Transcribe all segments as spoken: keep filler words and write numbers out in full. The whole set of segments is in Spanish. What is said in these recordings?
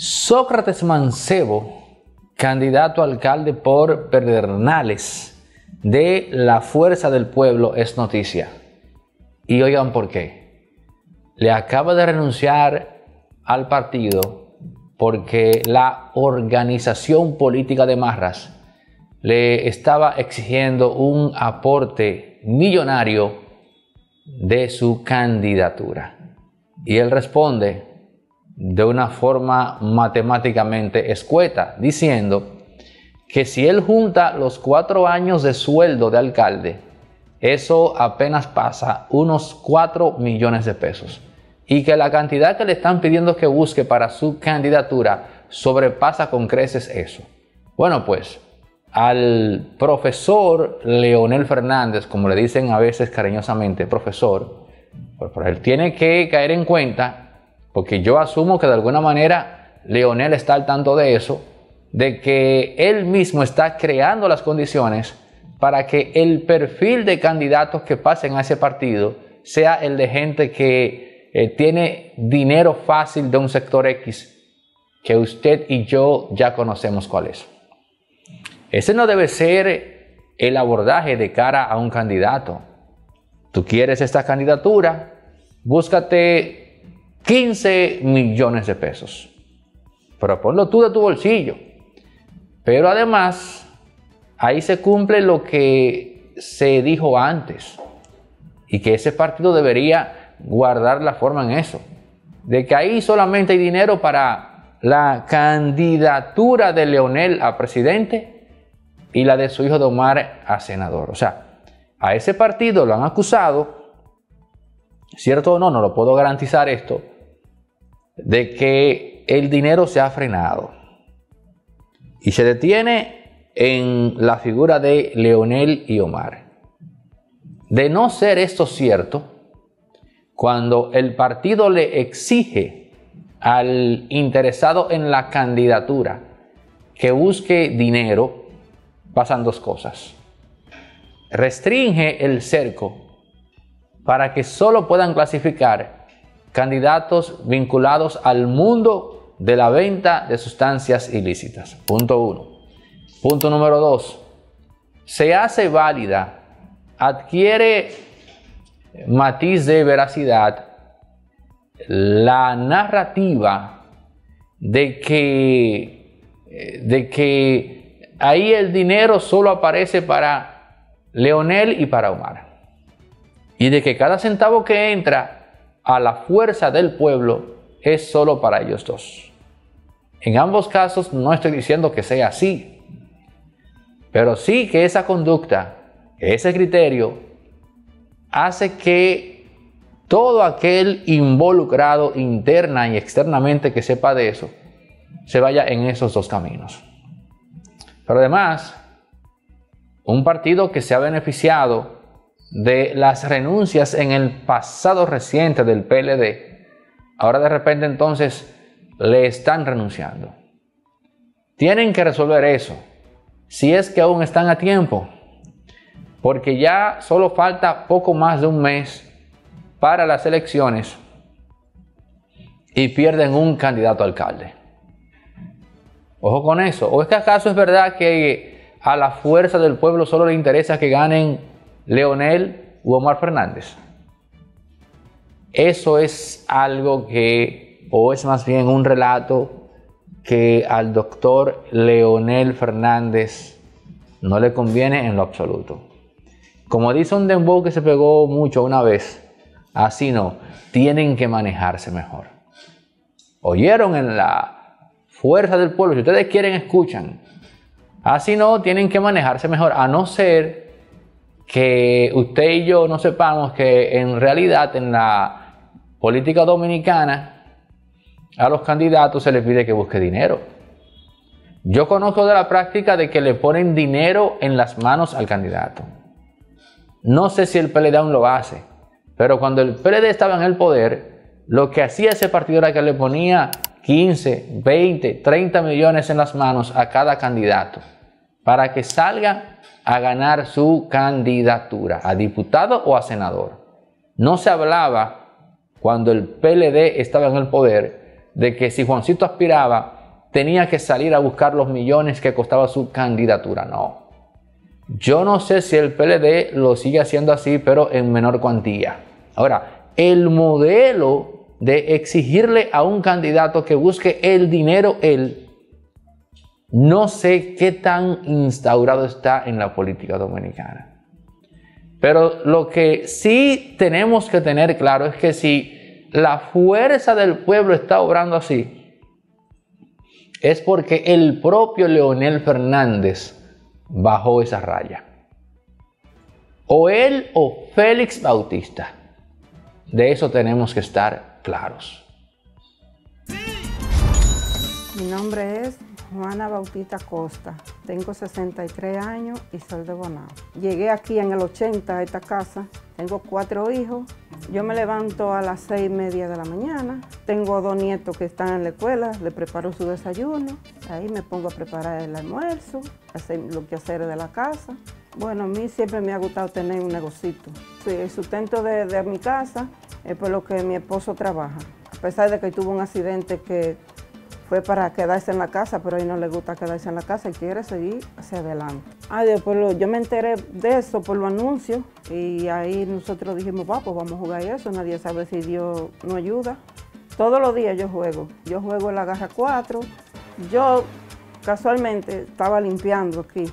Sócrates Mancebo, candidato a alcalde por Perdernales de la Fuerza del Pueblo, es noticia. Y oigan por qué. Le acaba de renunciar al partido porque la organización política de Marras le estaba exigiendo un aporte millonario de su candidatura. Y él responde de una forma matemáticamente escueta, diciendo que si él junta los cuatro años de sueldo de alcalde, eso apenas pasa unos cuatro millones de pesos, y que la cantidad que le están pidiendo que busque para su candidatura sobrepasa con creces eso. Bueno, pues al profesor Leonel Fernández, como le dicen a veces cariñosamente, profesor, pues él tiene que caer en cuenta. Porque yo asumo que de alguna manera Leonel está al tanto de eso, de que él mismo está creando las condiciones para que el perfil de candidatos que pasen a ese partido sea el de gente que eh, tiene dinero fácil de un sector X, que usted y yo ya conocemos cuál es. Ese no debe ser el abordaje de cara a un candidato. Tú quieres esta candidatura, búscate quince millones de pesos, pero ponlo tú de tu bolsillo. Pero además, ahí se cumple lo que se dijo antes, y que ese partido debería guardar la forma en eso, de que ahí solamente hay dinero para la candidatura de Leonel a presidente y la de su hijo de Omar a senador. O sea, a ese partido lo han acusado, cierto o no, no lo puedo garantizar esto, de que el dinero se ha frenado y se detiene en la figura de Leonel y Omar. De no ser esto cierto, cuando el partido le exige al interesado en la candidatura que busque dinero, pasan dos cosas. Restringe el cerco para que solo puedan clasificar candidatos vinculados al mundo de la venta de sustancias ilícitas. Punto uno. Punto número dos. Se hace válida, adquiere matiz de veracidad la narrativa de que, de que ahí el dinero solo aparece para Leonel y para Omar. Y de que cada centavo que entra a la Fuerza del Pueblo es solo para ellos dos. En ambos casos no estoy diciendo que sea así, pero sí que esa conducta, ese criterio, hace que todo aquel involucrado interna y externamente que sepa de eso, se vaya en esos dos caminos. Pero además, un partido que se ha beneficiado de las renuncias en el pasado reciente del P L D, ahora de repente entonces le están renunciando. Tienen que resolver eso, si es que aún están a tiempo, porque ya solo falta poco más de un mes para las elecciones y pierden un candidato a alcalde. Ojo con eso. ¿O es que acaso es verdad que a la Fuerza del Pueblo solo le interesa que ganen Leonel u Omar Fernández? Eso es algo que, o es más bien un relato que al doctor Leonel Fernández no le conviene en lo absoluto. Como dice un dembow que se pegó mucho una vez, así no, tienen que manejarse mejor. Oyeron en la Fuerza del Pueblo, si ustedes quieren escuchan, así no, tienen que manejarse mejor, a no ser que usted y yo no sepamos que en realidad en la política dominicana a los candidatos se les pide que busque dinero. Yo conozco de la práctica de que le ponen dinero en las manos al candidato. No sé si el P L D aún lo hace, pero cuando el P L D estaba en el poder, lo que hacía ese partido era que le ponía quince, veinte, treinta millones en las manos a cada candidato para que salga a ganar su candidatura a diputado o a senador. No se hablaba, cuando el P L D estaba en el poder, de que si Juancito aspiraba, tenía que salir a buscar los millones que costaba su candidatura. No. Yo no sé si el P L D lo sigue haciendo así, pero en menor cuantía. Ahora, el modelo de exigirle a un candidato que busque el dinero él, no sé qué tan instaurado está en la política dominicana. Pero lo que sí tenemos que tener claro es que si la fuerza del pueblo está obrando así, es porque el propio Leonel Fernández bajó esa raya. O él o Félix Bautista. De eso tenemos que estar claros. Mi nombre es Juana Bautista Costa, tengo sesenta y tres años y soy de Bonao. Llegué aquí en el ochenta a esta casa, tengo cuatro hijos. Yo me levanto a las seis y media de la mañana, tengo dos nietos que están en la escuela, les preparo su desayuno, ahí me pongo a preparar el almuerzo, hacer lo que hacer de la casa. Bueno, a mí siempre me ha gustado tener un negocito. Sí, el sustento de, de mi casa es por lo que mi esposo trabaja, a pesar de que tuvo un accidente que fue para quedarse en la casa, pero a él no le gusta quedarse en la casa y quiere seguir hacia adelante. Ay, después yo me enteré de eso por los anuncios y ahí nosotros dijimos, va, pues vamos a jugar eso, nadie sabe si Dios nos ayuda. Todos los días yo juego, yo juego la Agarra cuatro. Yo casualmente estaba limpiando aquí,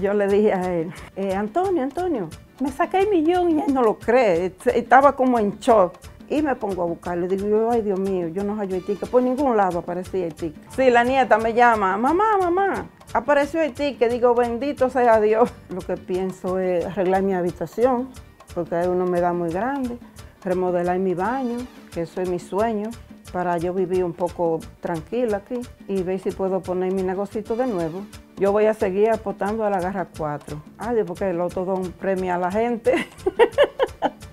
yo le dije a él, eh, Antonio, Antonio, me saqué el millón y él no lo cree, estaba como en shock. Y me pongo a buscarlo, digo yo, ay Dios mío, yo no hallo Haití, que por ningún lado aparecía Haití. Sí, la nieta me llama, mamá, mamá, apareció Haití, que digo, bendito sea Dios. Lo que pienso es arreglar mi habitación, porque hay una humedad muy grande, remodelar mi baño, que eso es mi sueño, para yo vivir un poco tranquila aquí y ver si puedo poner mi negocito de nuevo. Yo voy a seguir apostando a la Agarra cuatro. Ay, porque el Otodón premia a la gente.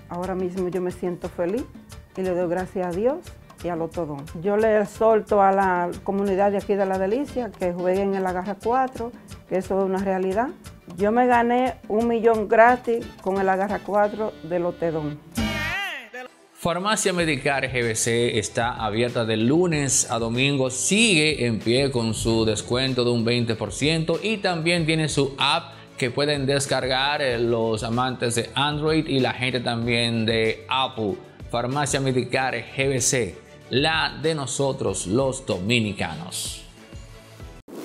Ahora mismo yo me siento feliz. Y le doy gracias a Dios y al Otodón. Yo le exhorto a la comunidad de aquí de La Delicia que jueguen en la Agarra cuatro, que eso es una realidad. Yo me gané un millón gratis con el Agarra cuatro del Otodón. Farmacia Medical G B C está abierta de lunes a domingo, sigue en pie con su descuento de un veinte por ciento y también tiene su app que pueden descargar los amantes de Android y la gente también de Apple. Farmacia Medical G B C, la de nosotros los dominicanos.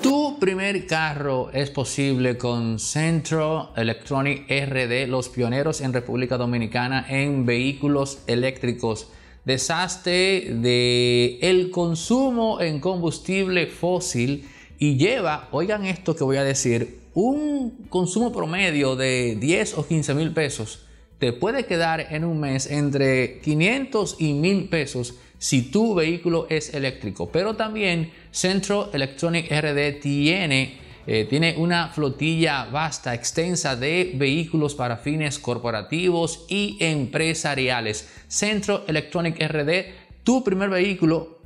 Tu primer carro es posible con Centro Electronic R D, los pioneros en República Dominicana en vehículos eléctricos. Deshazte del consumo en combustible fósil y lleva, oigan esto que voy a decir, un consumo promedio de diez o quince mil pesos. Te puede quedar en un mes entre quinientos y mil pesos si tu vehículo es eléctrico. Pero también Centro Electronic R D tiene, eh, tiene una flotilla vasta, extensa de vehículos para fines corporativos y empresariales. Centro Electronic R D, tu primer vehículo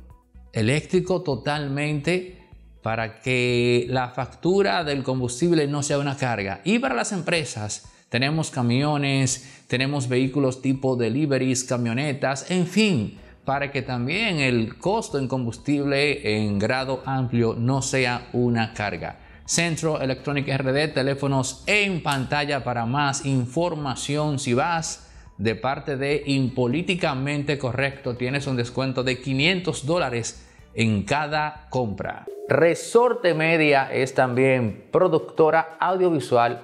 eléctrico totalmente para que la factura del combustible no sea una carga. Y para las empresas, tenemos camiones, tenemos vehículos tipo deliveries, camionetas, en fin, para que también el costo en combustible en grado amplio no sea una carga. Centro Electronic R D, teléfonos en pantalla para más información. Si vas de parte de Impolíticamente Correcto, tienes un descuento de quinientos dólares en cada compra. Resorte Media es también productora audiovisual.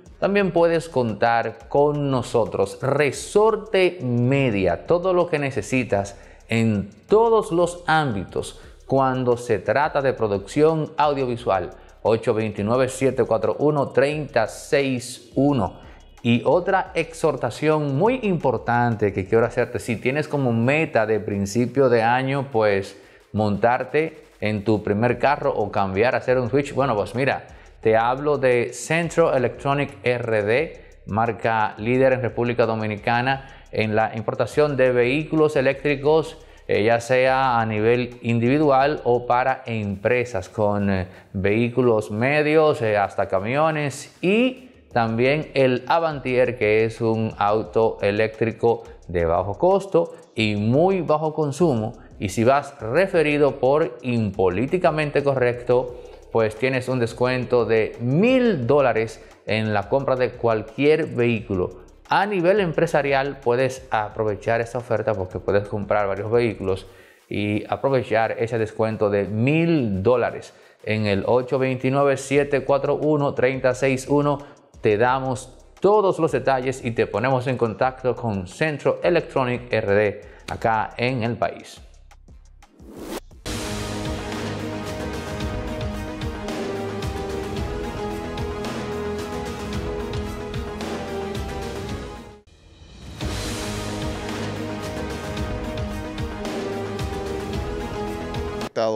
También puedes contar con nosotros. Resorte Media, todo lo que necesitas en todos los ámbitos cuando se trata de producción audiovisual. ocho dos nueve, siete cuatro uno, tres cero seis uno. Y otra exhortación muy importante que quiero hacerte: si tienes como meta de principio de año, pues montarte en tu primer carro o cambiar, hacer un switch, bueno, pues mira, te hablo de Centro Electronic R D, marca líder en República Dominicana en la importación de vehículos eléctricos, eh, ya sea a nivel individual o para empresas, con eh, vehículos medios, eh, hasta camiones, y también el Avantier, que es un auto eléctrico de bajo costo y muy bajo consumo. Y si vas referido por Impolíticamente Correcto, pues tienes un descuento de mil dólares en la compra de cualquier vehículo. A nivel empresarial puedes aprovechar esta oferta porque puedes comprar varios vehículos y aprovechar ese descuento de mil dólares. En el ocho dos nueve, siete cuatro uno, tres cero seis uno te damos todos los detalles y te ponemos en contacto con Centro Electronic R D acá en el país.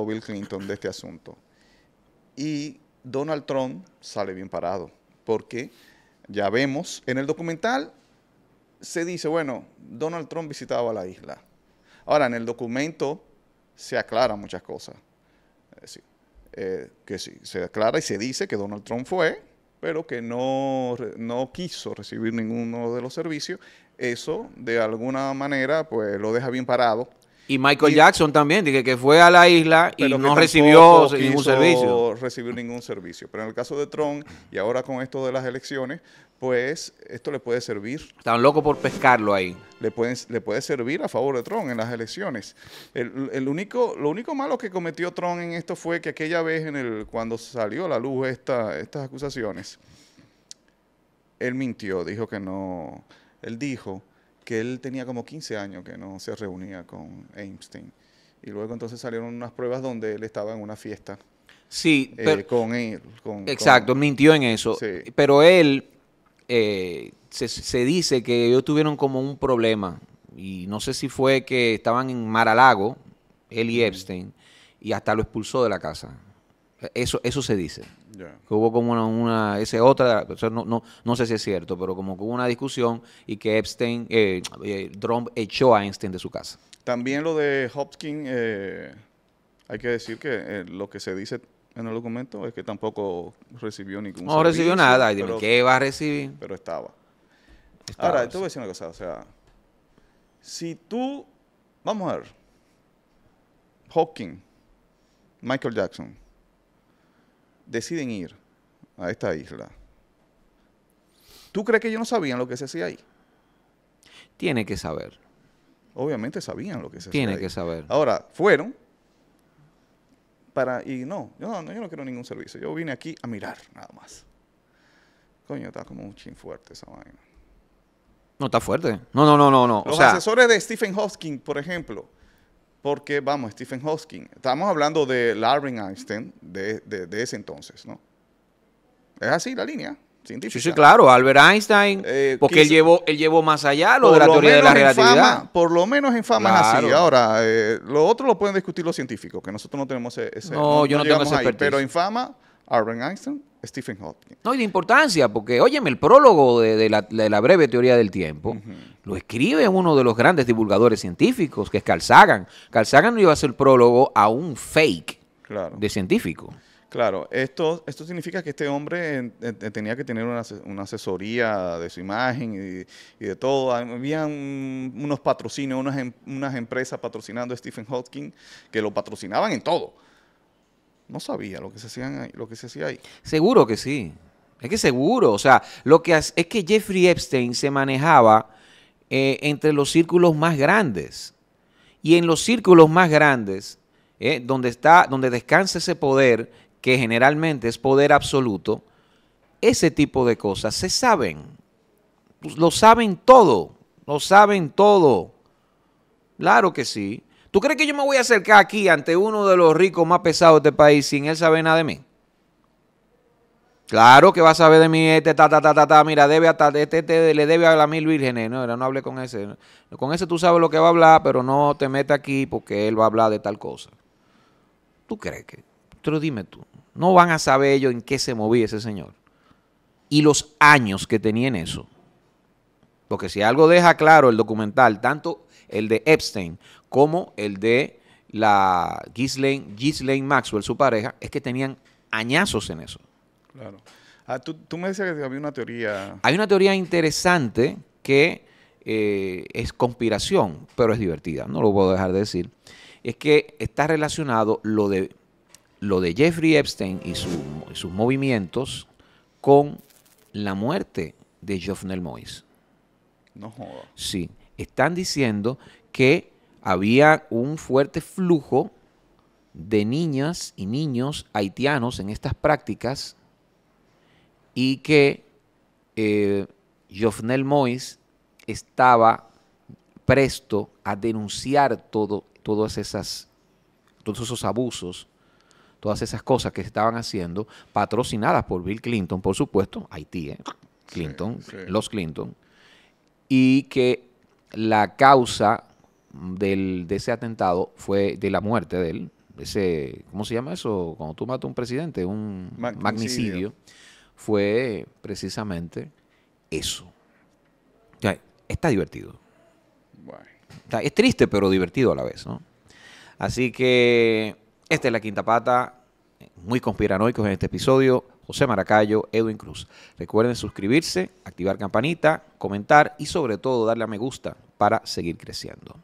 Bill Clinton de este asunto, y Donald Trump sale bien parado, porque ya vemos en el documental se dice, bueno, Donald Trump visitaba la isla. Ahora, en el documento se aclaran muchas cosas, es decir, eh, que sí, se aclara y se dice que Donald Trump fue, pero que no, no quiso recibir ninguno de los servicios. Eso de alguna manera pues lo deja bien parado. Y Michael y, Jackson también, que, que fue a la isla y no recibió ningún servicio. Recibió ningún servicio. Pero en el caso de Trump, y ahora con esto de las elecciones, pues esto le puede servir. Están locos por pescarlo ahí. Le, pueden, le puede servir a favor de Trump en las elecciones. El, el único, lo único malo que cometió Trump en esto fue que aquella vez, en el, cuando salió a la luz esta, estas acusaciones, él mintió, dijo que no. Él dijo que él tenía como quince años que no se reunía con Einstein. Y luego entonces salieron unas pruebas donde él estaba en una fiesta. Sí, eh, pero, con él. Con, exacto, con, mintió en eso. Sí. Pero él, eh, se, se dice que ellos tuvieron como un problema. Y no sé si fue que estaban en Mar-a-Lago, él y Epstein, y hasta lo expulsó de la casa. Eso, eso se dice. Yeah. Que hubo como una, una esa otra, o sea, no, no, no sé si es cierto, pero como que hubo una discusión y que Epstein, eh, eh, Trump echó a Einstein de su casa. También lo de Hopkins, eh, hay que decir que eh, lo que se dice en el documento es que tampoco recibió ningún No servicio, recibió nada, y dime, pero, ¿qué va a recibir? Pero estaba. estaba Ahora, sí. Te voy a decir una cosa, o sea, si tú, vamos a ver, Hopkins, Michael Jackson, deciden ir a esta isla, ¿tú crees que ellos no sabían lo que se hacía ahí? Tiene que saber. Obviamente sabían lo que se hacía ahí. Tiene que saber. Ahora, fueron para... Y no yo, no, yo no quiero ningún servicio. Yo vine aquí a mirar, nada más. Coño, está como un chin fuerte esa vaina. No, está fuerte. No, no, no, no. no. Los o sea, asesores de Stephen Hawking, por ejemplo... Porque, vamos, Stephen Hawking, estamos hablando de Albert Einstein de, de, de ese entonces, ¿no? Es así la línea científica. Sí, sí, claro, Albert Einstein, eh, porque él llevó, él llevó más allá lo de la teoría de la relatividad. Fama, por lo menos en fama claro. es así. Ahora, eh, lo otro lo pueden discutir los científicos, que nosotros no tenemos ese... ese no, no, yo no, no tengo ese expertise. Pero en fama, Albert Einstein, Stephen Hawking. No, y de importancia, porque, óyeme, el prólogo de, de, la, de la breve teoría del tiempo uh-huh. lo escribe uno de los grandes divulgadores científicos, que es Carl Sagan. Carl Sagan no iba a hacer prólogo a un fake claro. de científico. Claro, esto, esto significa que este hombre en, en, tenía que tener una, una asesoría de su imagen y, y de todo. Habían unos patrocinios, unas, em, unas empresas patrocinando a Stephen Hawking que lo patrocinaban en todo. No sabía lo que se hacían ahí, lo que se hacía ahí. Seguro que sí. Es que seguro. O sea, lo que es que Jeffrey Epstein se manejaba eh, entre los círculos más grandes. Y en los círculos más grandes, eh, donde está, donde descansa ese poder, que generalmente es poder absoluto, Ese tipo de cosas se saben, pues lo saben todo, lo saben todo, claro que sí. ¿Tú crees que yo me voy a acercar aquí ante uno de los ricos más pesados de este país sin él saber nada de mí? Claro que va a saber de mí, este, ta, ta, ta, ta, ta, mira, debe a, ta, este, este, le debe a la mil vírgenes, no, no hable con ese, no. Con ese tú sabes lo que va a hablar, pero no te metas aquí porque él va a hablar de tal cosa. ¿Tú crees que? Pero dime tú, no van a saber ellos en qué se movía ese señor y los años que tenía en eso. Porque si algo deja claro el documental, tanto el de Epstein como el de la Ghislaine, Ghislaine Maxwell, su pareja, es que tenían añazos en eso. Claro. Ah, tú, tú me decías que había una teoría. Hay una teoría interesante que eh, es conspiración, pero es divertida, no lo puedo dejar de decir. Es que está relacionado lo de, lo de Jeffrey Epstein y, su, y sus movimientos con la muerte de Jovenel Moïse. No joda. Sí, están diciendo que había un fuerte flujo de niñas y niños haitianos en estas prácticas y que eh, Jovenel Moïse estaba presto a denunciar todo, todas esas, todos esos abusos, todas esas cosas que se estaban haciendo, patrocinadas por Bill Clinton, por supuesto, Haití, ¿eh? Clinton, sí, sí. Los Clinton, y que la causa del, de ese atentado fue de la muerte de él, ese, ¿cómo se llama eso? Cuando tú matas a un presidente, un magnicidio. magnicidio. Fue precisamente eso. O sea, está divertido. O sea, es triste, pero divertido a la vez, ¿no? Así que esta es La Quinta Pata. Muy conspiranoicos en este episodio. José Maracayo, Edwin Cruz. Recuerden suscribirse, activar campanita, comentar y sobre todo darle a me gusta para seguir creciendo.